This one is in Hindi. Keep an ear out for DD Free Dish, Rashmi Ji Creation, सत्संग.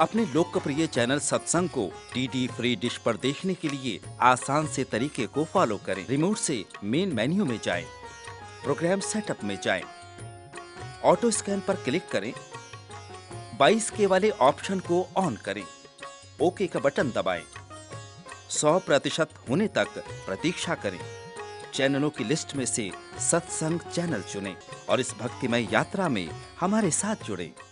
अपने लोकप्रिय चैनल सत्संग को डीडी फ्री डिश पर देखने के लिए आसान से तरीके को फॉलो करें। रिमोट से मेन मेन्यू में जाएं, प्रोग्राम सेटअप में जाएं, ऑटो स्कैन पर क्लिक करें, 22K वाले ऑप्शन को ऑन करें, ओके का बटन दबाएं, 100% होने तक प्रतीक्षा करें। चैनलों की लिस्ट में से सत्संग चैनल चुनें और इस भक्तिमय यात्रा में हमारे साथ जुड़ें।